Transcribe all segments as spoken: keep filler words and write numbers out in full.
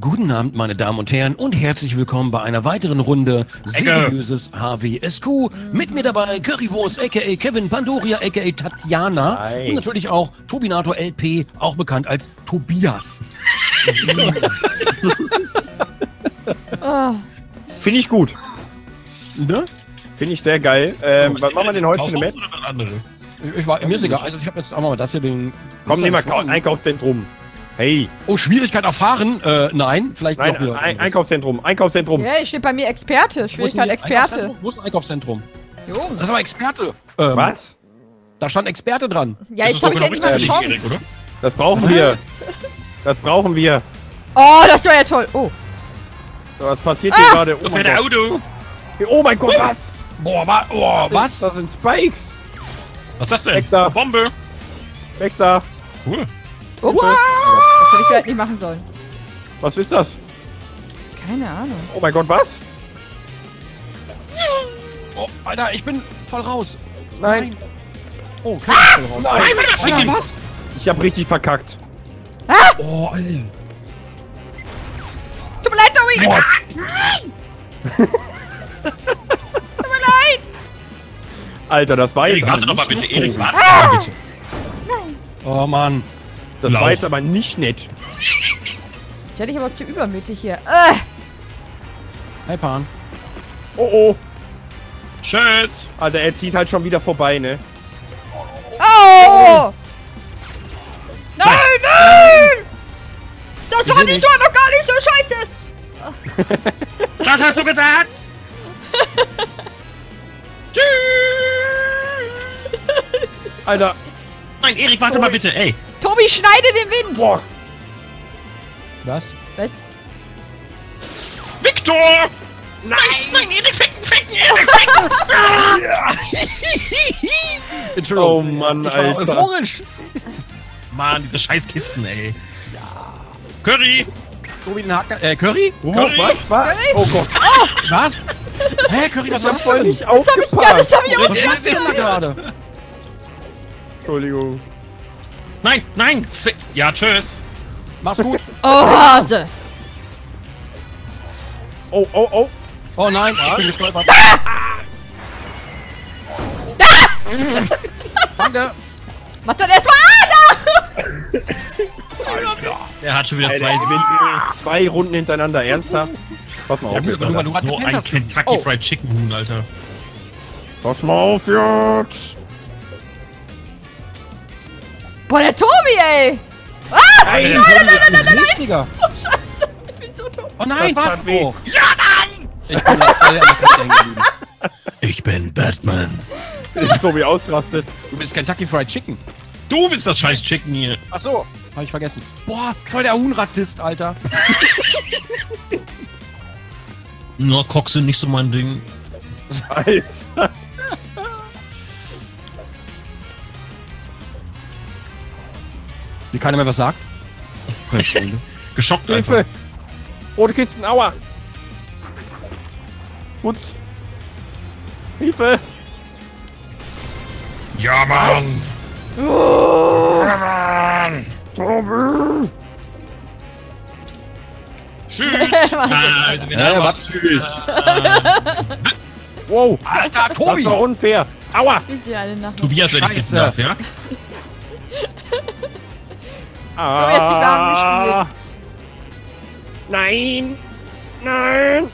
Guten Abend, meine Damen und Herren, und herzlich willkommen bei einer weiteren Runde Seriöses H W S Q. Mit mir dabei Currywurst, a k a. Kevin Pandoria, a k a. Tatjana. Hi. Und natürlich auch Tobinator L P, auch bekannt als Tobias. Finde ich gut. Ne? Finde ich sehr geil. Ähm, was machen wir denn heute für eine Map? Ich war, mir ist egal. Also ich habe jetzt einmal das hier den... Komm, nehmen wir Einkaufszentrum. Hey. Oh, Schwierigkeit erfahren? Äh, nein. Vielleicht nein, noch wieder. Ein Einkaufszentrum. Einkaufszentrum. Ja, yeah, steht bei mir Experte. Schwierigkeit Experte. Wo ist ein Einkaufszentrum? Jo. Das ist aber Experte. Ähm, was? Da stand Experte dran. Ja, jetzt habe ich endlich mal eine Chance. Erik, oder? Das brauchen wir. Das brauchen wir. Oh, das war ja toll. Oh. So, was passiert hier ah, gerade? Oh mein Auto. Oh mein Gott, was? Boah, wa oh, was? Das sind Spikes. Was ist das denn? Weg da. Bombe. Weg da. Cool. Oh, wow. Das hätte ich vielleicht nicht machen sollen. Was ist das? Keine Ahnung. Oh mein Gott, was? Oh, Alter, ich bin voll raus. Nein. Nein. Oh, ah, voll raus. Nein. Nein, Alter, was? Ich hab richtig verkackt. Ah. Oh, Alter. Tut mir leid, Tobi. Ah, nein. Tut mir leid. Alter, das war jetzt... Erik, warte doch mal bitte, Erik, warte ah. mal bitte. Nein. Oh, Mann. Das Lauf. war jetzt aber nicht nett. Ich hätte dich aber zu übermütig hier. Äh. Hi, Pan. Oh, oh. Tschüss. Alter, er zieht halt schon wieder vorbei, ne? Oh! Nein, nein! nein. Das war nicht, war noch gar nicht so scheiße! Was hast du gesagt? Tschüss! Alter. Nein, Erik, warte oh. mal bitte, ey. Tobi, schneide den Wind! Boah. Was? Was? Victor! Nein! Nein, Erik, ficken, ficken, Erik, ficken! Entschuldigung. Oh Mann, Alter. Orange. Mann, diese scheiß Kisten, ey. Ja. Curry! Tobi, den Haken. Äh, Curry? Curry? Was? Was? Curry? Oh Gott. Oh. Was? Hä, Curry, das hab ich voll nicht aufgepasst. Das hab ich auch nicht aufgepasst. Entschuldigung. Nein, nein! Ja, tschüss! Mach's gut! Oh, Hase! Oh, oh, oh! Oh nein, ich bin gestolpert! Ah! Ah! Danke! Mach das erstmal an! Alter! Er hat schon wieder zwei, oh. zwei Runden hintereinander, ernsthaft? Pass mal auf, jetzt. Ja, das ist so ein Kentucky Fried Chicken Huhn, Alter! Pass mal auf jetzt! Boah, der Tobi, ey! Ah! Nein, nein, nein, nein, nein, nein, nein, nein! Oh, scheiße! Ich bin so tot! Oh nein, was? Oh. Ja, nein! Ich bin auf der Erde. Ich bin Batman. Wenn Tobi ausrastet. Du bist Kentucky Fried Chicken. Du bist das scheiß Chicken hier. Ach so, hab ich vergessen. Boah, voll der Huhnrassist, Alter. Na, Cox sind nicht so mein Ding. Alter. Wie keiner mehr was sagt? Geschockt, Hilfe! Rote Kisten, aua! Gut! Hilfe! Ja, Mann! Oh. Ja, Mann! Tschüss! ah, also ja, war tschüss! Wow! Alter, Tobi! Das war unfair! Aua! Tobias, wenn ich bitten darf, ja? Ah, jetzt die Nein! Nein!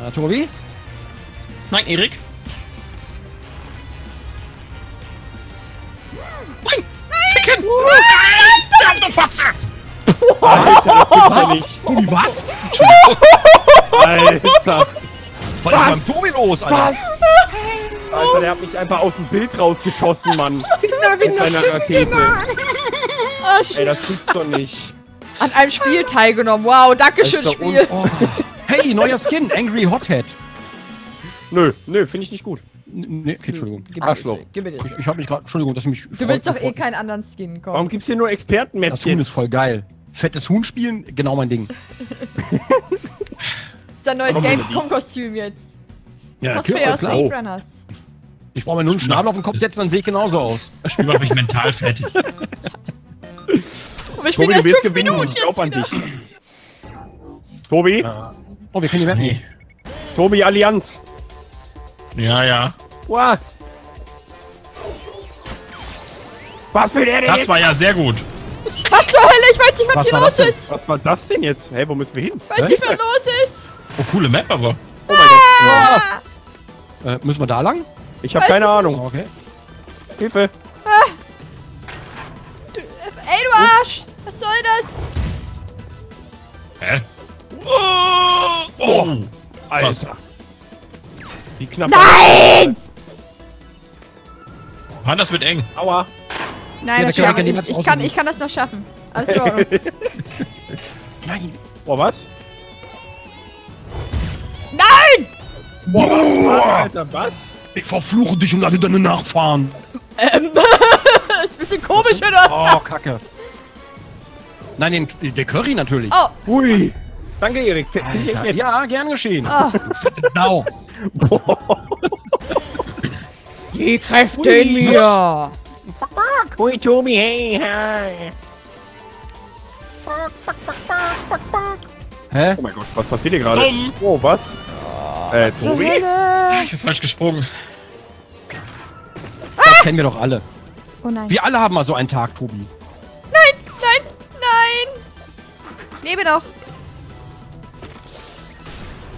Ah, Tobi? Nein, Erik! Nein! Chicken! Nein! Nein! Foxe! Alter, das gibt's ja nicht! Tobi, was? Alter! Was ist beim Tobi los, Alter? Was? Alter, der hat mich einfach aus dem Bild rausgeschossen, Mann. Mit seiner Rakete. Ey, das gibt's doch nicht. An einem Spiel teilgenommen. Wow, dankeschön, Spiel. Oh. Hey, neuer Skin. Angry Hothead. Nö, nö, finde ich nicht gut. Nee, okay, Entschuldigung. Arschloch. Gib mir den. Ich, ich hab mich gerade. Entschuldigung, dass ich mich. Du willst doch eh keinen anderen Skin, komm. Warum gibt's hier nur Experten-Mäppchen? Das Huhn ist voll geil. Fettes Huhn spielen? Genau mein Ding. Das ist ein neues Gamescom-Kostüm jetzt. Ja, das klar. Speedrunners. Ich brauche mir nur einen Schnabel auf den Kopf setzen, dann sehe ich genauso aus. Das Spiel macht mich mental fertig. Aber ich Tobi, bin du wirst gewinnen. Minuten, ich glaube an dich. Tobi? Ja. Oh, wir können die Map nicht. Tobi, Allianz. Ja, ja. Wow. Was will der denn? Das jetzt? War ja sehr gut. Was zur Hölle? Ich weiß nicht, was, was hier los ist. Was war das denn jetzt? Hey, wo müssen wir hin? Ich weiß nicht, was los ist. Oh, coole Map aber. Oh mein ah! Gott. Ja. Äh, müssen wir da lang? Ich habe keine Ahnung. Nicht. Okay. Hilfe. Ah. Du, ey, du Arsch. Und? Was soll das? Hä? Oh, oh. Alter. Wie knapp. Nein! Mann, das wird eng. Aua. Nein, ja, das kann ich, ich, ich, kann, ich kann das noch schaffen. Alles in Ordnung. Nein. Boah, was? Nein! Boah, was? Mann, Alter, was? Ich verfluche dich und alle deine Nachfahren. Ähm, ist ein bisschen komisch, wenn du das sagst. Oh, Kacke. Nein, den, der Curry natürlich. Oh. Ui. Danke, Erik. Ja, gern geschehen. Oh. Genau. Boah. Die Kräfte in mir. Ui, Tobi, hey, hi. Hä? Oh mein Gott, was passiert hier gerade? Oh, was? Äh, Tobi? Ich bin falsch gesprungen. Das kennen wir doch alle. Oh nein. Wir alle haben mal so einen Tag, Tobi. Nein, nein, nein. Ich lebe doch.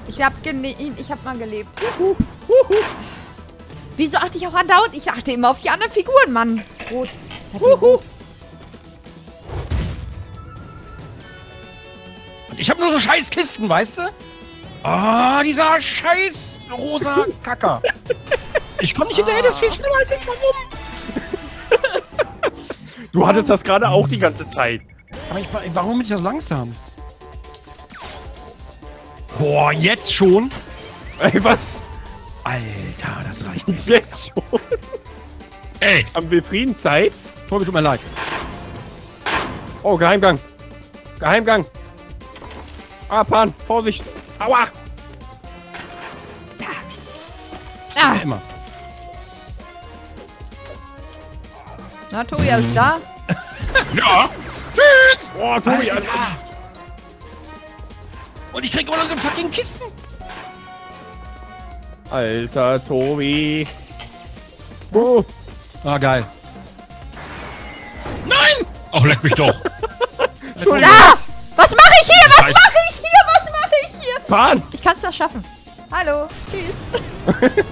Ich hab, ich hab mal gelebt. Juhu, juhu. Wieso achte ich auch andauernd? Ich achte immer auf die anderen Figuren, Mann. Rot. Rot. Und ich habe nur so scheiß Kisten, weißt du? Ah, oh, dieser scheiß rosa Kacker. Ich komme nicht ah. hinterher, das fehlt schneller als ich. Warum? Du hattest das gerade auch die ganze Zeit. Aber ich, warum bin ich das langsam? Boah, jetzt schon? Ey, was? Alter, das reicht nicht. Jetzt schon? Ey! Haben wir Friedenszeit? Tobi, tut mir leid. Oh, Geheimgang. Geheimgang. Ah, Pan, Vorsicht. Aua! Da, Mist. Ah! Immer. Na, Tobi, alles klar? Ja! Tschüss! Boah, Tobi, alles klar! Und ich krieg immer noch so fucking Kisten! Alter, Tobi! Oh. Ah, geil! Nein! Ach, leck mich doch! Entschuldigung! Ah, was mache ich hier? Was mache ich hier? Was mache ich hier? Pan! Ich kann's doch schaffen! Hallo! Tschüss!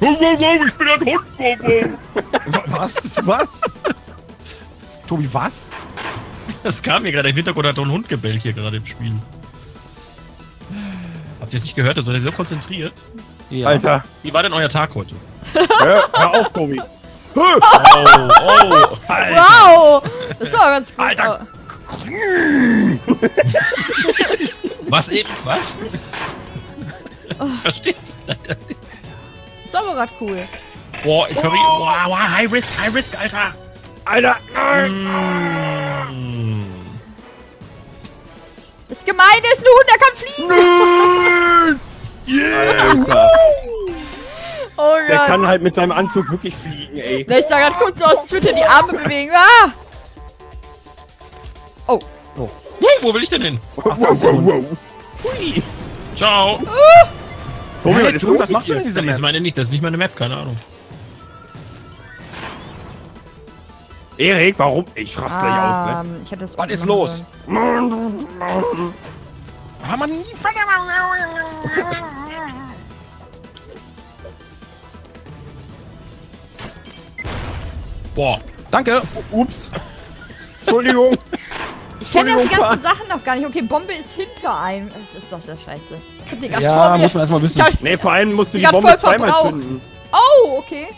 Wow, wow, wow, ich bin ein Hund! Wow, wow. Was? Was? Tobi, was? Das kam mir gerade im Hintergrund, hat doch ein Hund gebellt hier gerade im Spiel. Habt ihr es nicht gehört? Da seid ihr so konzentriert. Ja. Alter. Wie war denn euer Tag heute? Hör, hör auf, Tobi. Oh, oh, Alter. Wow. Das war ganz cool. Alter. Was eben? Was? Oh. Verstehe ich leider nicht. Das war aber gerade cool. Boah, Curry. Oh. Wow, high risk, high risk, Alter. Alter. Mm. Das Gemeine ist ein Hund, der kann fliegen! Yeah. Oh Gott. Der kann halt mit seinem Anzug wirklich fliegen, ey. Ich sah gerade kurz so aus Twitter die Arme bewegen. Ah! Oh. Oh. Wo will ich denn hin? Ach, wow, wow, wow. Hui. Ciao. Uh. Tobi, hey, Tobi, was machst du denn in dieser Map? Das ist meine nicht, das ist nicht meine Map, keine Ahnung. Erik, warum? Ich raste gleich ah, aus, ne? Ich das was ist los? Ah, Mann. Boah. Danke. Ups. Entschuldigung. Ich kenne ja die ganzen Sachen noch gar nicht. Okay, Bombe ist hinter einem. Das ist doch der Scheiße. Ich hab die grad ja, vor mir. Muss man erstmal wissen. Nee, vor allem musst du die, die Bombe zweimal zünden. Oh, okay.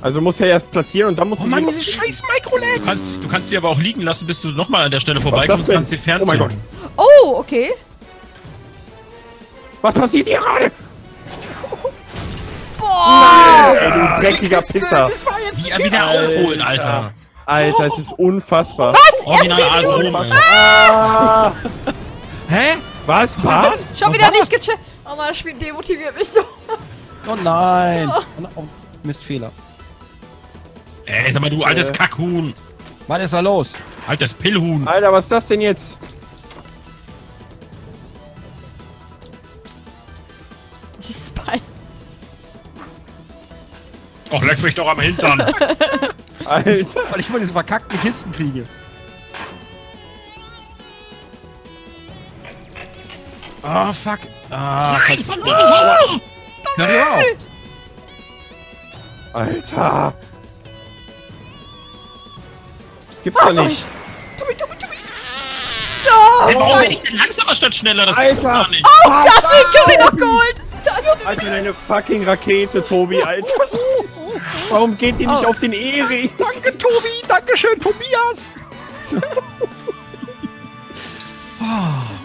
Also musst du ja erst platzieren und dann musst oh du... Oh Mann, diese scheiß Microlegs! Du kannst, du kannst sie aber auch liegen lassen, bis du nochmal an der Stelle vorbeikommst und kannst sie fernziehen. Oh mein Gott. Oh, okay. Was passiert hier gerade? Boah! Nein, ey, du dreckiger Pisser. Ja, wieder aufholen, Alter. Alter, oh. Es ist unfassbar. Was? Original Asen. Ah. Hä? Was? Was? Schon wieder was? Nicht gecheckt. Oh Mann, das Spiel demotiviert mich so. Oh nein. Oh. Mistfehler. Ey, sag mal, du altes äh. Kackhuhn. Was ist da los? Altes Pillhuhn. Alter, was ist das denn jetzt? Och, leck mich doch am Hintern. Alter. Weil ich immer diese verkackten Kisten kriege. Ah, oh, fuck. Ah, nein, fuck. Oh. Nein. Alter. Das gibt's doch nicht. Tobi, Tobi, Tobi. Oh, hey, warum bin ich denn langsamer statt schneller? Das gibt's doch gar nicht. Oh, das hat Curry noch geholt. Alter, deine fucking Rakete, Tobi, Alter. Warum geht die nicht oh. auf den Eri? Danke, Tobi! Dankeschön, Tobias!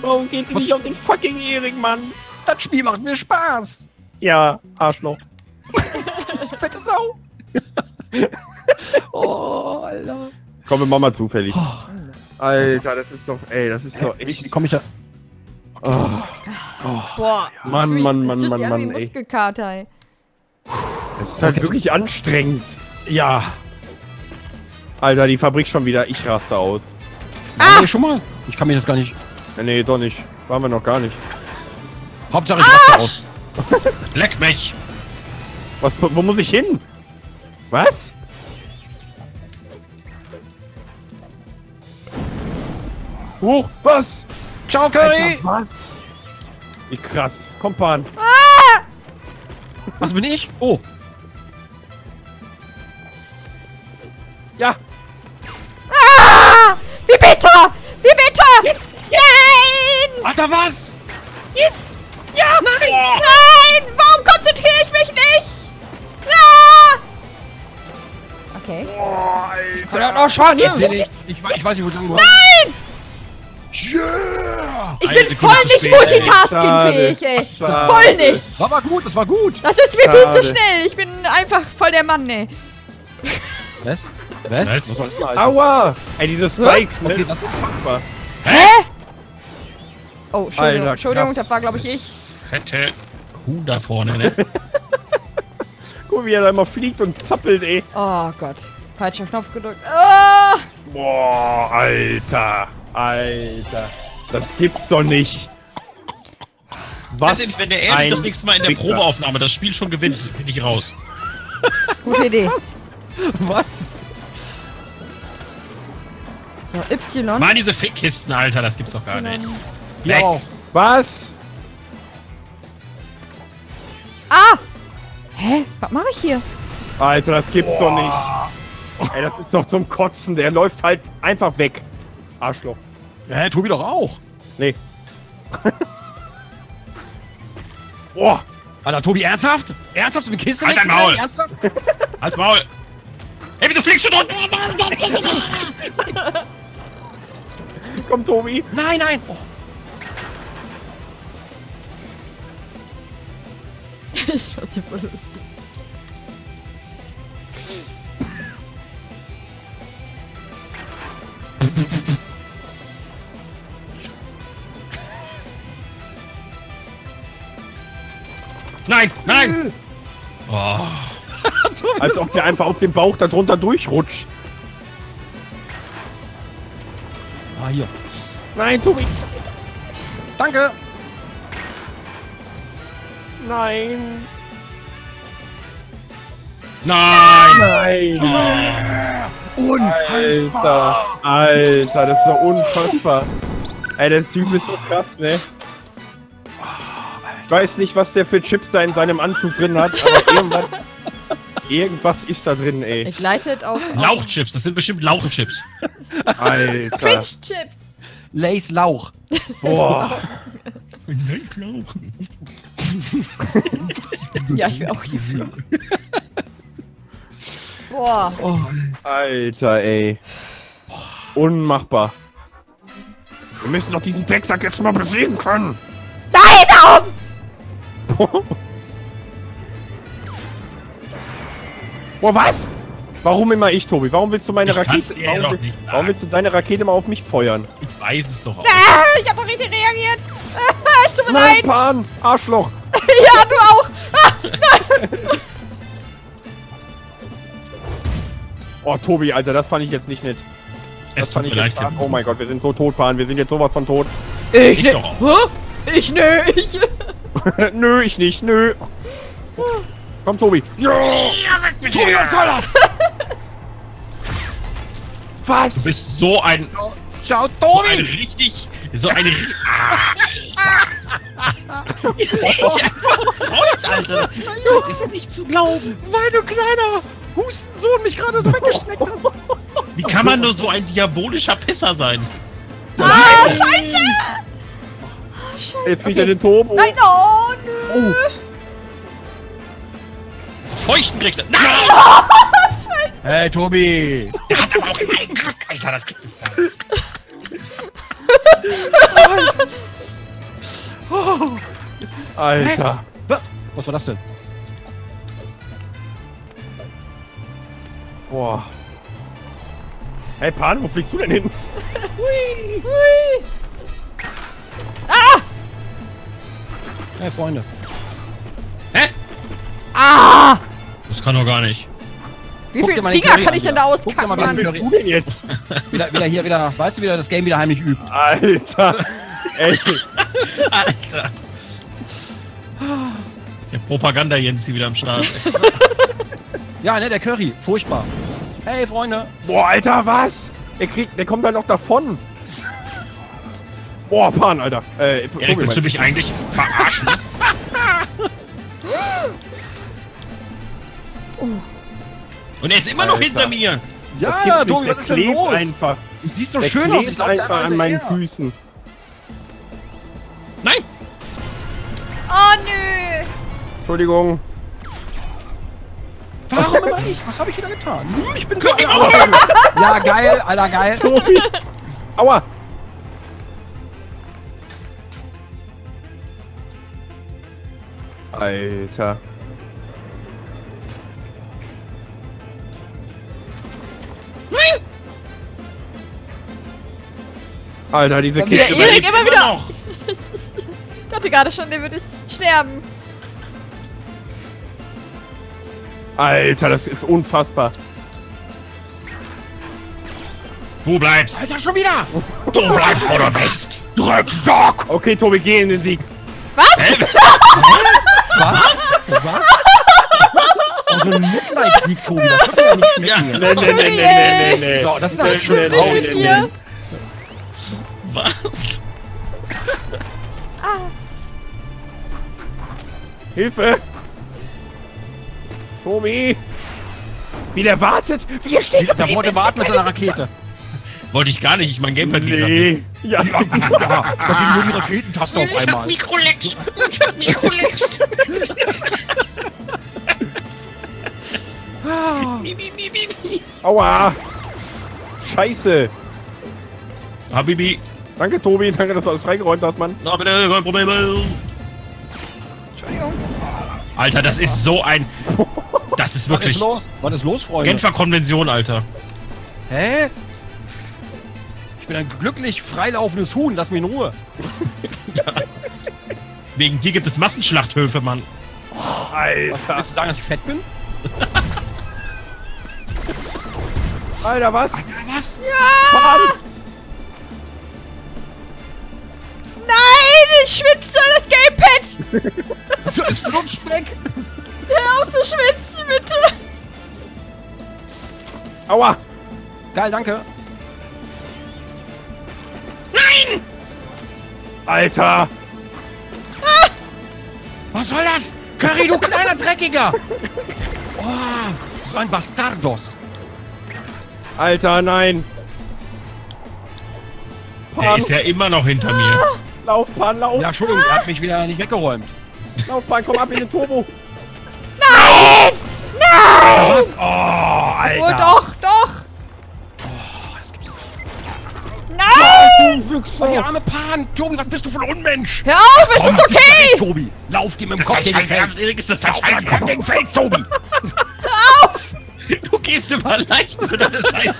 Warum geht die Was? nicht auf den fucking Erik, Mann? Das Spiel macht mir Spaß! Ja, Arschloch. Fette Sau! Oh, Alter. Komm mit Mama zufällig. Oh. Alter, das ist doch, ey, das ist doch echt. Wie komm ich da? Oh. Oh. Boah. Mann, Mann, Mann, Mann, Mann, Mann, ey. Muskelkater, ey. Es ist halt okay. wirklich anstrengend. Ja. Alter, die Fabrik schon wieder. Ich raste aus. Ah! Nee, schon mal? Ich kann mich das gar nicht... Nee, doch nicht. Waren wir noch gar nicht. Hauptsache ich raste Arsch! aus. Leck mich! Was, wo muss ich hin? Was? Huch, was? Ciao, Curry! Alter, was? Wie krass. Kompan. Ah! Was bin ich? Oh. Ja! Ah! Wie bitte! Wie bitte! Jetzt! Nein! Alter, was? Jetzt! Ja! Nein! Oh. Nein! Warum konzentriere ich mich nicht? Ah! Okay. Boah, Alter! Ja, oh, schade! Jetzt, jetzt, jetzt. Ich, ich weiß nicht, wo du bist. Nein! Yeah! Ich Eine bin Sekunde voll nicht multitaskingfähig, ey! Schade. Voll nicht! Das war gut, das war gut! Das ist mir schade. viel zu schnell! Ich bin einfach voll der Mann, ey! Was? Was? Was soll das? Aua! Ey, diese Spikes, ne? Okay, das ist machbar. Hä? Oh, Entschuldigung, Entschuldigung, das war, glaube ich, ich. Fette Kuh da vorne, ne? Guck, wie er da immer fliegt und zappelt, ey. Oh Gott. Falscher Knopf gedrückt. Oh! Boah, Alter. Alter. Das gibt's doch nicht. Was? Also, wenn der Elf das nächste Mal in der Victor. Probeaufnahme das Spiel schon gewinnt, bin ich raus. Gute Idee. Was? Was? So, Y. Mann, diese Fickkisten, Alter, das gibt's doch gar nicht. Ja. Was? Ah! Hä? Was mache ich hier? Alter, das gibt's Boah. doch nicht. Ey, das ist doch zum Kotzen. Der läuft halt einfach weg. Arschloch. Hä, Tobi doch auch. Nee. Boah. Alter, Tobi, ernsthaft? Ernsthaft? So eine Kiste? Halt dein Maul. Ernsthaft? Halt's Maul. Ey, wieso fliegst du drunter? Komm, Tobi. Nein, nein. Oh. Ich war super lustig. Nein, nein! Oh. Als ob der einfach auf dem Bauch da drunter durchrutscht. Ah, hier. Nein, Tobi! Danke! Nein! Nein! Nein! Nein. Oh. Alter! Alter, das ist so unfassbar! Ey, der Typ ist so krass, ne? Ich weiß nicht, was der für Chips da in seinem Anzug drin hat, aber irgendwas, irgendwas ist da drin, ey. Ich leitet auf... Lauchchips, das sind bestimmt Lauchchips. Alter. Fischchips. Lays Lauch. Boah. Lays Lauch. Ja, ich will auch hier fliegen. Boah. Oh, Alter, ey. Unmachbar. Wir müssen doch diesen Drecksack jetzt mal besiegen können. Nein, warum? Boah, was? Warum immer ich, Tobi? Warum willst du meine ich Rakete... Warum, will, warum willst du deine Rakete mal auf mich feuern? Ich weiß es doch auch. Ah, ich hab doch richtig reagiert. Ich tue mir nein, leid. Pan, Arschloch. Ja, du auch. Ah, nein. Oh, Tobi, Alter, das fand ich jetzt nicht nett. Das es fand tut ich mir jetzt leicht, oh mein Gott, wir sind so tot, Pan. Wir sind jetzt sowas von tot. Ich, ich ne doch auch. Ich nicht. Nö, ich nicht, nö. Komm, Tobi. Ja, weg mit Tobi, was soll das? Was? Du bist so ein... Ciao, Tobi! So ein richtig... So ein... Ihr seht euch einfach freut, Alter. Das ist nicht zu glauben. Weil du kleiner Hustensohn mich gerade so weggeschneckt hast. Wie kann man nur so ein diabolischer Pisser sein? Ah, Scheiße! Oh, Scheiße. Jetzt kriegt okay. er den Turbo. Nein, oh, nö. Oh. Feuchten kriegt er. Nein! Scheiße. Hey, Tobi! Der hat aber auch im eigenen Glück, Alter, das gibt es nicht. Oh. Alter. Hä? Was war das denn? Boah. Hey, Pan, wo fliegst du denn hin? Hui, hui. Ah! Hey, Freunde. Hä? Ah! Das kann doch gar nicht. Wie viele Dinger Theorie kann ich denn da auskacken? Was willst du denn jetzt? wieder, wieder hier, wieder, weißt du, wieder das Game wieder heimlich übt. Alter. Ey. Alter. Der Propaganda-Jensi wieder am Start. Ja, ne, der Curry. Furchtbar. Hey, Freunde. Boah, Alter, was? Der, kriegt, der kommt da noch davon. Boah, Pan, Alter. Äh, Erik, willst du mich eigentlich verarschen? Oh. Und er ist immer Alter. noch hinter mir. Ja, ja Tobi, was ist denn los? Einfach. Du siehst so der schön aus. Ich glaub, einfach an meinen her. Füßen. Nein! Oh, nö! Entschuldigung. Warum immer ich? Was habe ich wieder getan? Hm, ich bin Tobi, aua. Ja, geil, Alter, geil. Tobi. Aua! Alter. Nein! Alter, diese Kiste. Erik, immer wieder! Noch. Ich dachte gerade schon, der würde sterben. Alter, das ist unfassbar. Du bleibst. Alter, schon wieder. Du bleibst, wo du bist. Drück Stock. Okay, Tobi, geh in den Sieg. Was? Hä? Was? Was? Was? Oh, so ein Mitleidssieg, Tobi. Das kann ja nicht mitnehmen. Nee, nee, nee, nee, nee, nee. So, das ist ein schönes Auge. Was? Ah. Hilfe. Tobi! Wie der wartet! Wie er steht! Der wollte warten mit seiner Rakete! Wollte ich gar nicht, ich mein Gamepad nee. Ja. Ja, ja, da ging nur die Raketentaste auf einmal. Ich hab Mikrolex! Ich hab Mikrolex! Aua! Scheiße! Habibi! Danke, Tobi, danke, dass du alles freigeräumt hast, Mann! Na bitte, kein Problem! Entschuldigung! Alter, das ist so ein... Das ist wirklich... Was ist los? Was ist los, Freunde? Genfer Konvention, Alter. Hä? Ich bin ein glücklich freilaufendes Huhn, lass mich in Ruhe. Wegen dir gibt es Massenschlachthöfe, Mann. Oh, Alter. Was, willst du sagen, dass ich fett bin? Alter, was? Alter, was? Ja! Mann! Nein, ich schwitze so das Gamepad! So, es flutscht weg! Hör auf zu schwitzen, bitte! Aua! Geil, danke! Nein! Alter! Ah! Was soll das? Curry, du kleiner Dreckiger! Oh, so ein Bastardos! Alter, nein! Pan. Der ist ja immer noch hinter ah. mir! Lauf, Pan, lauf! Ja, Entschuldigung, ah. er hat mich wieder nicht weggeräumt! Lauf, Pan, komm ab in den Turbo! Nein! Nein! Was? Oh, Alter! Oh, doch, doch! Oh, das gibt's nicht. Nein! Oh, du Wichser! Oh, die arme Pan! Tobi, was bist du für ein Unmensch? Hör auf, es ist okay! Weg, Tobi! Lauf, geh mit dem Kopf gegen Fels! Ist das dein Scheiß? Kopf gegen Fels, Tobi! Hör auf! Du gehst immer leicht für deine Scheiße!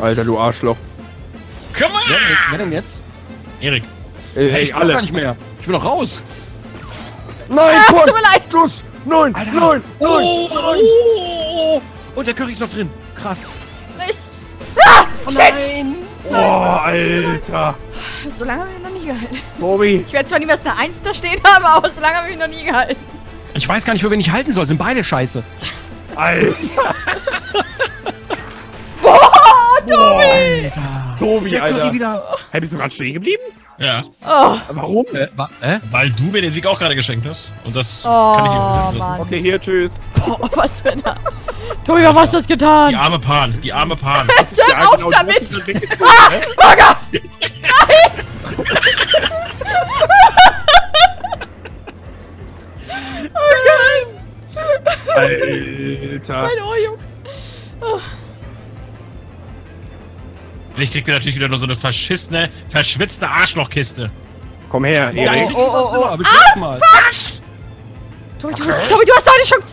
Alter, du Arschloch! Komm mal! Wer denn jetzt? Erik. Hey, ich alle. Kann gar nicht mehr. Ich will noch raus. Nein, Ach, tut mir leid. Schluss. neun, Alter. neun, oh, neun, oh, oh, oh. Und der Curry ist noch drin. Krass. Nicht. Ah, oh, shit. Nein. Oh, Alter. So lange habe ich noch nie gehalten. Tobi. Ich werde zwar niemals eine eins da stehen haben, aber so lange habe ich noch nie gehalten. Ich weiß gar nicht, für wen ich halten soll. Sind beide scheiße. Alter. Oh, Tobi. Boah, Alter. Tobi, der Alter. Curry wieder. Hä, bist du gerade stehen geblieben? Ja. Oh. Warum? Äh, wa äh? Weil du mir den Sieg auch gerade geschenkt hast. Und das oh, kann ich nicht wissen. Okay, hier, tschüss. Boah, was für eine... Tobi, warum hast du das getan? Die arme Pan, die arme Pan. Hör auf genau damit! Ah, oh Gott! Nein! Oh Gott! Alter! Mein Ohrjung! Oh. Ich krieg mir natürlich wieder nur so eine verschissene, verschwitzte Arschlochkiste. Komm her, Erik. Oh, oh, oh, oh, oh. Mal. Tobi, du, okay. Tobi, du hast doch eine Chance.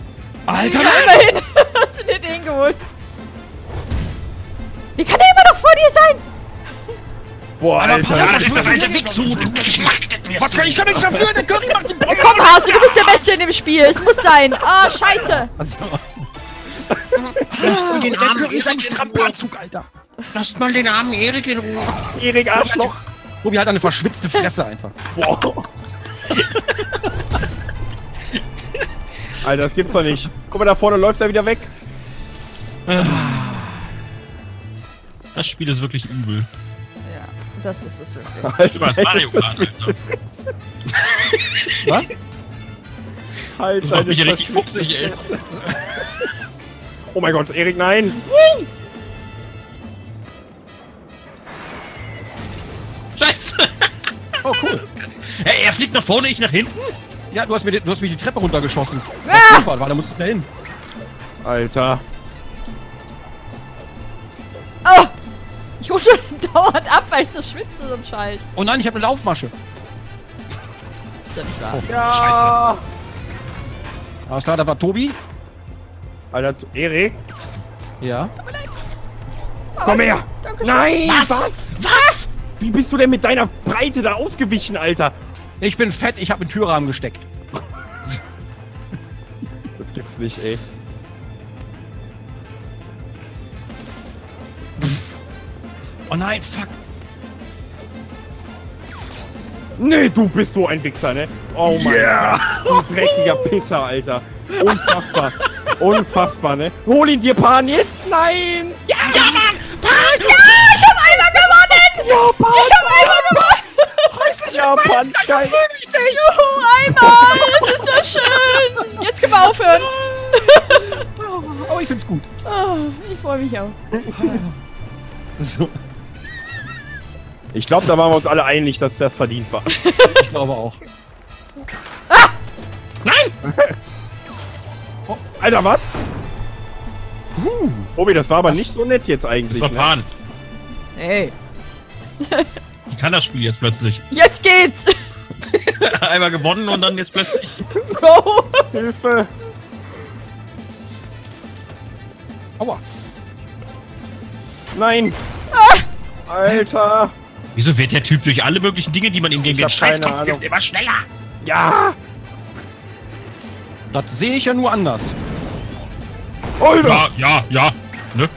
Alter, nein. Immerhin hast du dir den geholt. Wie kann der immer noch vor dir sein? Boah, Alter. Alter, das ist das alte Wichshut. Was kann ich gar nichts dafür? Der Curry macht den Bock. Komm, Hase, du bist der Beste in dem Spiel. Es muss sein. Oh, scheiße. Lasst mal den armen Erik in Ruhe, Alter. Lasst mal den armen Erik in Ruhe. Erik, Arschloch. Tobi hat eine verschwitzte Fresse einfach. Boah. Alter, das gibt's doch nicht. Guck mal, da vorne läuft er wieder weg. Das Spiel ist wirklich übel. Ja, das ist es wirklich. Alter, das Mario Kart, Alter. Was? Alter, das macht mich ja richtig fuchsig, ey. Oh mein Gott, Erik, nein! Nein! Scheiße! Oh, cool. Hey, er fliegt nach vorne, ich nach hinten? Ja, du hast, mir, du hast mich die Treppe runtergeschossen. Ah! War, da musst du da hin. Alter. Oh! Ich husche dauernd ab, weil ich so schwitze und Scheiß. Oh nein, ich habe eine Laufmasche. Ist ja nicht wahr. Oh, ja. Scheiße. Alles klar, da war Tobi. Alter, Erik? Ja? Tut mir leid. Oh, komm her! Dankeschön. Nein! Was? was? Was? Wie bist du denn mit deiner Breite da ausgewichen, Alter? Ich bin fett, ich hab einen Türrahmen gesteckt. Das gibt's nicht, ey. Oh nein, fuck! Nee, du bist so ein Wichser, ne? Oh mein yeah. Gott, du dreckiger Pisser, Alter. Unfassbar. Unfassbar, ne? Hol ihn dir, Pan, jetzt! Nein! Ja, ja, Mann! Pan! Ja, ich hab einmal gewonnen! Ja, Pan! Ich hab einmal gewonnen! Ja, Pan, geil! Juhu, einmal! Das ist so schön! Jetzt können wir aufhören! Oh, oh, ich find's gut. Oh, ich freu mich auch. So. Ich glaube, da waren wir uns alle einig, dass das verdient war. Ich glaube auch. Ah! Nein! Oh, Alter, was? Huh. Obi, das war aber nicht so nett jetzt eigentlich. Das war Pan. Ne? Ey. Ich kann das Spiel jetzt plötzlich. Jetzt geht's! Einmal gewonnen und dann jetzt plötzlich. Go! Hilfe! Aua! Nein! Ah. Alter! Wieso wird der Typ durch alle möglichen Dinge, die man ihm gegen den Scheißkopf gibt, immer schneller? Ja! Das sehe ich ja nur anders. Alter! Ja, ja, ja. Ne?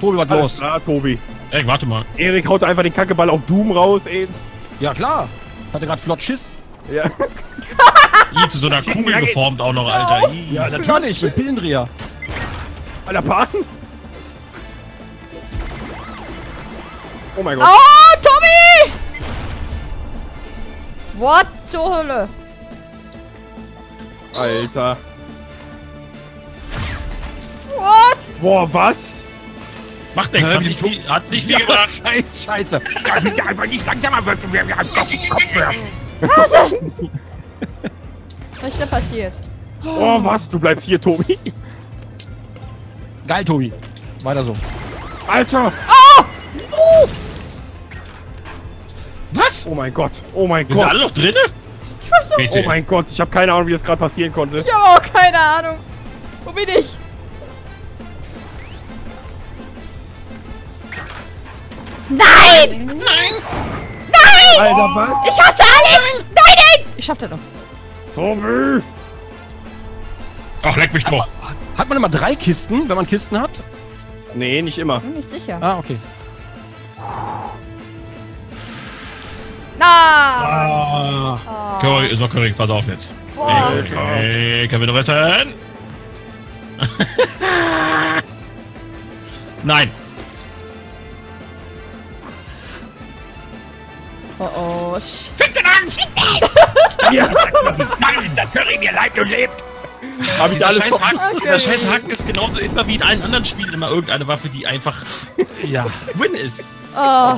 Tobi, was alles los? Klar, Tobi. Ey, warte mal. Erik haut einfach den Kackeball auf Doom raus, ey. Ja, klar. Hatte gerade flott Schiss. Ja. I, zu so einer Kugel ja, geformt auch noch, Alter. I. Ja, natürlich. Mit Pillendreher. Alter, Paten? Oh mein Gott. Oh, Tobi! What zur Hölle? Alter. What? Boah, was? Macht nichts, hat nicht viel, hat nicht viel gedacht. Scheiße. Ja, einfach nicht langsamer, wir haben auf den Kopf werfen. Was ist denn passiert? Oh, was? Du bleibst hier, Tobi. Geil, Tobi. Weiter so. Alter. Oh! Oh! Was? Oh mein Gott. Oh mein Gott. Sind alle noch drinne? Oh mein Gott, ich habe keine Ahnung, wie das gerade passieren konnte. Ich habe auch keine Ahnung. Wo bin ich? Nein! Nein! Nein! Alter, was? Ich hasse alles! Nein! Nein! Ich schaff das noch. Tobi! Ach, leck mich doch. Hat man immer drei Kisten, wenn man Kisten hat? Nee, nicht immer. Bin nicht sicher. Ah, okay. Na! Ah. Curry ist noch Curry, pass auf jetzt. Boah. Okay, können wir noch essen? Nein. Oh oh. Fick den Arm! Ja, nein, ist der Curry, mir lebt und lebt. Hab ich alles scheiß Haken, okay. Dieser scheiß Haken ist genauso immer wie in allen anderen Spielen immer irgendeine Waffe, die einfach ja win ist. Oh.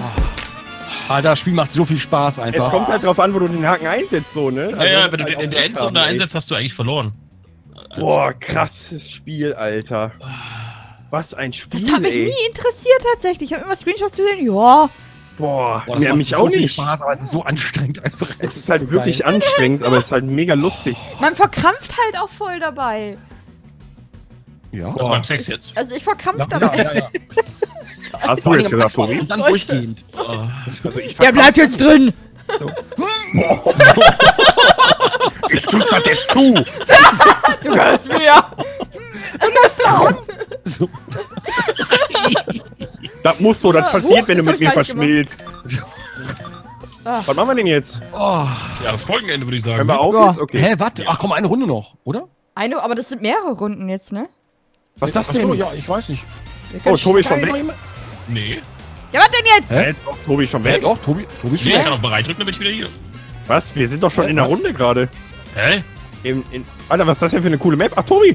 Alter, das Spiel macht so viel Spaß einfach. Es kommt halt drauf an, wo du den Haken einsetzt, so, ne? Also, ja, ja, wenn du den in der Endzone einsetzt, hast du eigentlich verloren. Also, boah, krasses Spiel, Alter. Was ein Spiel, das hat mich ey. nie interessiert tatsächlich. Ich habe immer Screenshots gesehen, ja. Boah, Boah das ja, macht mich so auch viel nicht. Spaß, aber es ist so anstrengend einfach. Es ist halt wirklich anstrengend, aber es ist halt mega lustig. Man verkrampft halt auch voll dabei. Ja. Das war im Sex jetzt. Also ich verkrampf ja, dabei. Ja, ja, ja. Hast du jetzt gesagt, Tobi? Dann durchgehend. Also ich der bleibt jetzt drin. So. Ich drück das jetzt zu. Du hörst mir. Und das Blauen. So. Das muss so, das ja, passiert, hoch, wenn das du mit mir verschmilzt. Was machen wir denn jetzt? Oh. Ja, Folgenende würde ich sagen. Können wir auf oh. jetzt? Okay. Hä, warte. Ach komm, eine Runde noch, oder? Eine, aber das sind mehrere Runden jetzt, ne? Was ist das denn? Achso, ja, ich weiß nicht. Oh, Tobi ist schon weg. Nee. Ja, was denn jetzt? Hä? Doch, Tobi ist schon weg. Doch, Tobi, Tobi ist schon nee, weg. Ich kann auch bereit drücken, dann bin ich wieder hier. Was? Wir sind doch schon Hä? in der Runde gerade. Hä? In, in, Alter, was ist das denn für eine coole Map? Ach, Tobi!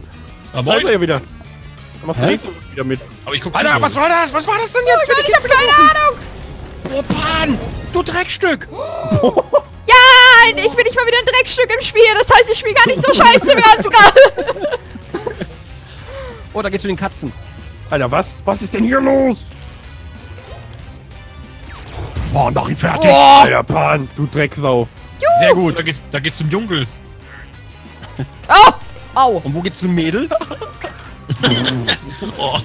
Ah, da ist er ja wieder. Dann machst du nächste Runde wieder mit. Aber ich guck Alter, was war das? Was war das denn jetzt? Oh, ich hab keine Ahnung! Propan! Du Dreckstück! Oh. Ja! Ich bin nicht mal wieder ein Dreckstück im Spiel. Das heißt, ich spiele gar nicht so scheiße wie uns gerade. Oh, da geht's zu den Katzen. Alter, was? Was ist denn hier los? Boah, noch ihn fertig! Oh. Alter, Pan, du Drecksau! Juh. Sehr gut, da geht's, da geht's zum Dunkel. Oh! Au! Und wo geht's zum Mädel? Oh.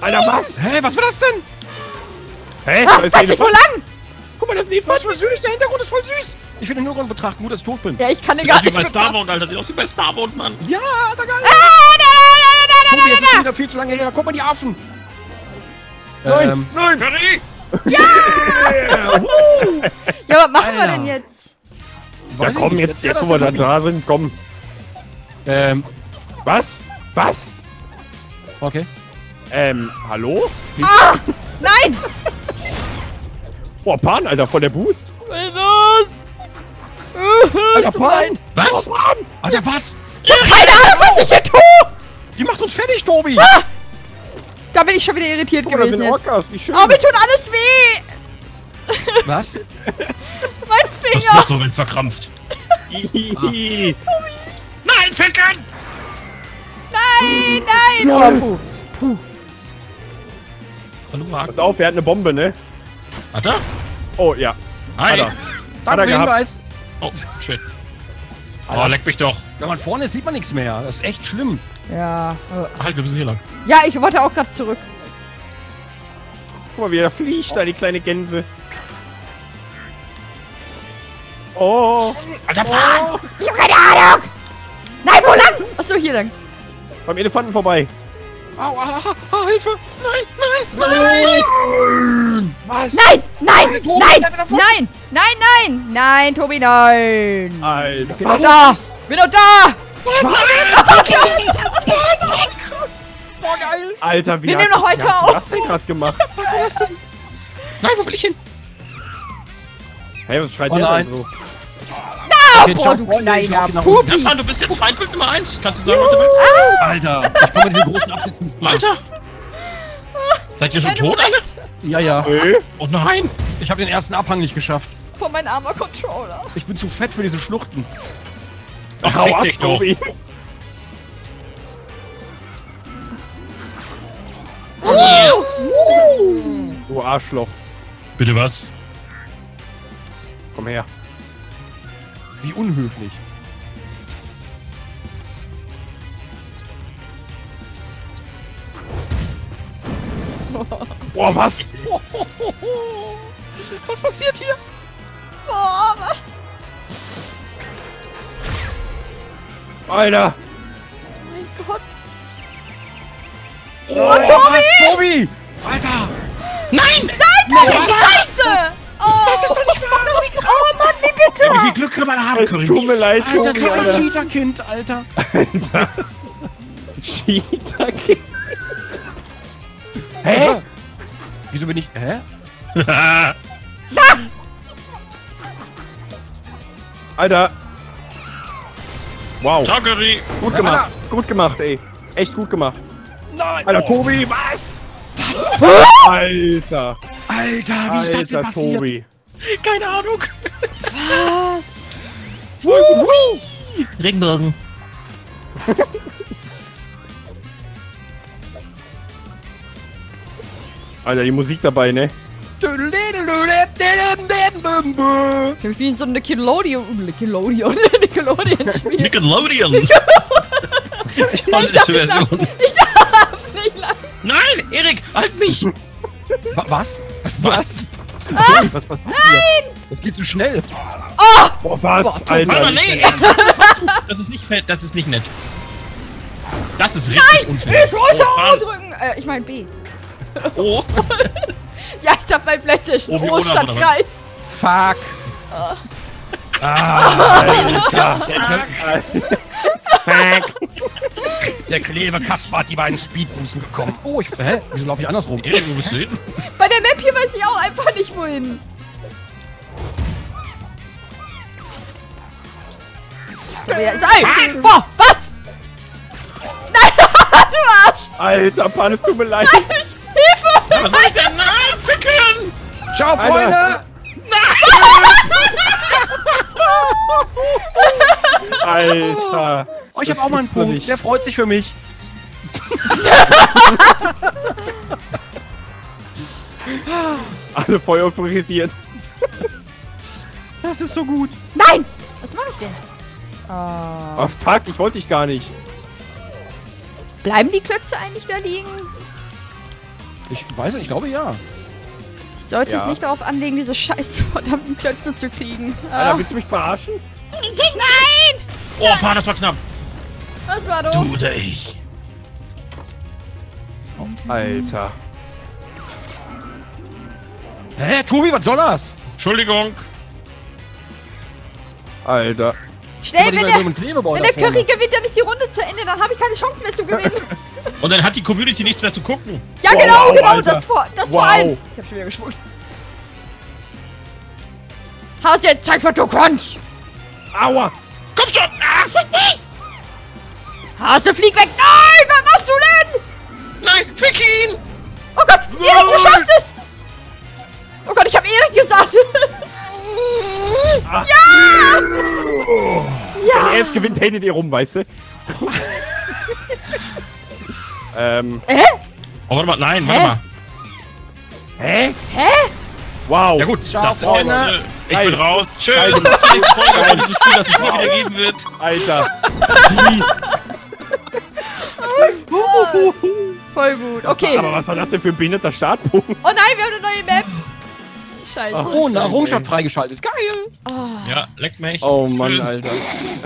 Alter, was? Hä, hey, was war das denn? Hä? Hey, ah, weiß nicht, wo lang? Guck mal, das ist nie falsch, voll süß, der Hintergrund ist voll süß! Ich will den Hintergrund betrachten, gut, dass ich tot bin. Ja, ich kann den gar nicht. Das sieht aus wie bei Starbound, Alter, das sieht aus wie bei Starbound, Mann! Ja, Alter, geil! Tobi, jetzt ist wieder viel zu lange her. Guck mal, die Affen! Nein! Ähm. Nein! Curry! Ja! uh. Ja, was machen Alter. wir denn jetzt? Ja, weiß komm, jetzt, jetzt, wo wir da da sind, komm. Ähm. Was? Was? Okay. Ähm, hallo? Ah! Nein! Boah, Pan, Alter, voll der Boost! Was? Alter, Pan! Was? Oh, Pan. Alter, was? Ich hab keine Ahnung, was ich hier tue! Die macht uns fertig, Tobi! Ah! Da bin ich schon wieder irritiert oh, gewesen. Da sind Orcas, wie schön. Oh, mir tut alles weh! Was? Mein Finger! Das ist so, wenn's verkrampft. ah. Nein, Fickern! Nein, nein! Ja. Puh. Puh. Hallo, Marc. Pass auf, er hat eine Bombe, ne? Hat er? Oh, ja. Hi! Hat er. Danke für den Hinweis! Oh, shit. Oh, leck mich doch. Wenn man vorne ist, sieht man nichts mehr. Das ist echt schlimm. Ja. Halt, wir müssen hier lang. Ja, ich wollte auch gerade zurück. Guck mal, wie er fliegt, oh. da die kleine Gänse. Oh. Alter, oh. Ich hab keine Ahnung. Nein, wo lang? Achso, hier lang. Beim Elefanten vorbei. Au, ah, ah, Hilfe. Nein, nein, nein. Nein. Was? Nein, nein, Tobi, nein, nein, nein, nein, nein, Tobi, nein. Alter, bin doch da. Bin doch da. Was? Was? Boah, geil! Alter, wie wir nehmen noch heute auf! Was hast du gerade gemacht? Was war das denn? Nein, wo will ich hin? Hey, was schreit oh, der denn so? Na, okay, boah, du kleiner Pupi! Ja, Pan, du bist jetzt Feindbild Nummer eins. Kannst du sagen, was du willst? Alter, ich kann mir diese großen absetzen. Alter! Seid ihr schon tot, alle? Ja, ja. Hey. Oh nein! Ich habe den ersten Abhang nicht geschafft. Von meinem armer Controller. Ich bin zu fett für diese Schluchten. Ach, hau ab, Tobi! Du Arschloch. Bitte was? Komm her. Wie unhöflich. Boah, was? Was passiert hier? Boah, was? Alter! Oh, oh Tobi! Tobi! Alter! Nein! Nein, Alter! Scheiße! Oh. Das ist doch nicht wahr! Oh Mann, wie bitte! Wenn ich hier Glück kann, man haben können. Es tut mir leid, Tobi, Alter. Das war ein Cheater-Kind, Alter. Alter. Cheater-Kind. Hä? Hey? Wieso bin ich... Hä? Na! Alter! Wow! Joggery. Gut gemacht! Ja, gut gemacht, ey! Echt gut gemacht! Nein! Alter, oh. Tobi, was? Was? Alter! Alter, wie ist das denn passiert? Tobi. Keine Ahnung! Was? Hui! Regenbogen! Alter, die Musik dabei, ne? Ich bin wie in so einem Nickelodeon. Nickelodeon. Nickelodeon-Spiel. Nickelodeon! Ich darf nicht lang! Ich darf nicht lang! Nein! Erik! Halt mich! Was? Was? Was? Was passiert hier? Das geht zu schnell! Oh! Boah, was? Boah, Alter! Alter, nee! Das ist nicht fett, das ist nicht nett. Das ist richtig Nein, unfair. Ich wollte O drücken! Äh, ich mein B. Oh! Ja, ich hab mein Playstation oh, O statt Kreis. Fuck! Oh. Ah, Alter! Fuck! Fuck! Der Kleber Kasper hat die beiden Speedbusen bekommen. Oh, ich... Hä? Wieso laufe ich andersrum? Erik, wo bist du hin? Bei der Map hier weiß ich auch einfach nicht, wohin. Sei! Nein. Boah! Was? Nein! Du Arsch! Alter, Pan, es tut mir leid! Nein. Was soll ich denn? Nein, ficken! Ciao, Freunde! Alter. Nein! Alter! Oh, ich hab auch mal einen Punkt. Nicht. Der freut sich für mich. Alle Feuer euphorisiert. Das ist so gut. Nein! Was mach ich denn? Oh, oh fuck, ich wollte dich gar nicht. Bleiben die Klötze eigentlich da liegen? Ich weiß nicht, ich glaube ja. Ich sollte ja. es nicht darauf anlegen, diese scheiß verdammten Klötze zu kriegen. Alter, willst du mich verarschen? Nein! Oh, Pan, das war knapp. Das war doof. Du oder ich. Oh, Alter. Hä, Tobi, was soll das? Entschuldigung. Alter. Schnell, wenn der, wenn der Curry gewinnt, dann ist die Runde zu Ende, dann habe ich keine Chance mehr zu gewinnen. Und dann hat die Community nichts mehr zu gucken. Ja, wow, genau, wow, genau, Alter. das vor, das wow. vor allem. Ich hab schon wieder geschwuckt. Haus jetzt, zeig was du kannst. Aua. Komm schon. Ah, fick mich. Haus, du flieg weg. Nein, was machst du denn? Nein, fick ihn. Oh Gott, Erik, du schaffst es. Oh Gott, ich hab Erik gesagt. Ach. Ja! Oh. Ja! Wenn er es gewinnt, hält ihr rum, weißt du? Ähm. Hä? Oh, warte mal, nein, warte Hä? mal. Hä? Hä? Wow. Ja gut, Ciao, das Freunde. ist jetzt. Äh, ich Alter. bin raus. Tschüss. Alter. Das ist nicht voll, Alter. Ich spiel, dass es nie wieder geben wird. Alter. Oh, voll gut, okay. Aber was war das denn für ein behinderter Startpunkt? Oh nein, wir haben eine neue Map. Scheiße. Ach, oh, eine Errungenschaft freigeschaltet. Geil! Oh. Ja, leck mich. Oh Mann, Tschüss. Alter.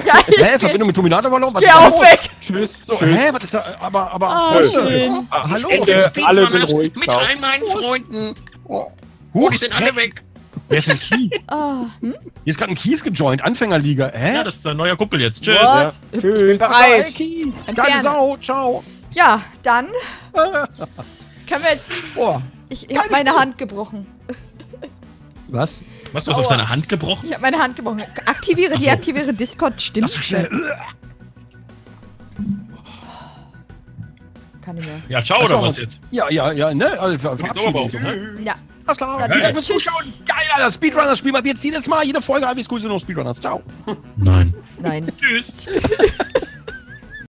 Ja, hä, Verbindung mit Tobinator war noch? Was Geh auch los? weg! Tschüss. So, Tschüss. Hä, was ist da? Aber, aber... Oh, schön. Ah, hallo, äh, alle sind ruhig. Mit all meinen Freunden. Oh, oh die sind hä? alle weg. Wer ist ein Kies? Oh. Hm? Hier ist gerade ein Kies gejoint. Anfängerliga. Hä? Ja, das ist ein neuer Kumpel jetzt. Tschüss. Ja. Tschüss. Bye. Geile Sau. Ciao. Ja, dann... Können wir jetzt... Oh. Ich, ich hab meine gut. Hand gebrochen. Was? Was, du hast auf deine Hand gebrochen? Ich hab meine Hand gebrochen. Aktiviere, so. deaktiviere Discord, stimmt. Das ist schnell. Kann ich mehr. Ja, ciao, oder was jetzt? Ja, ja, ja, ne? Also, verabschieden. So, ne? Ja. Alles klar, ja, danke fürs Zuschauen. Geil, Alter, Speedrunners spielen wir jetzt jedes Mal. Jede Folge, H W S Q sind noch Speedrunners. Ciao. Nein. Nein. Tschüss.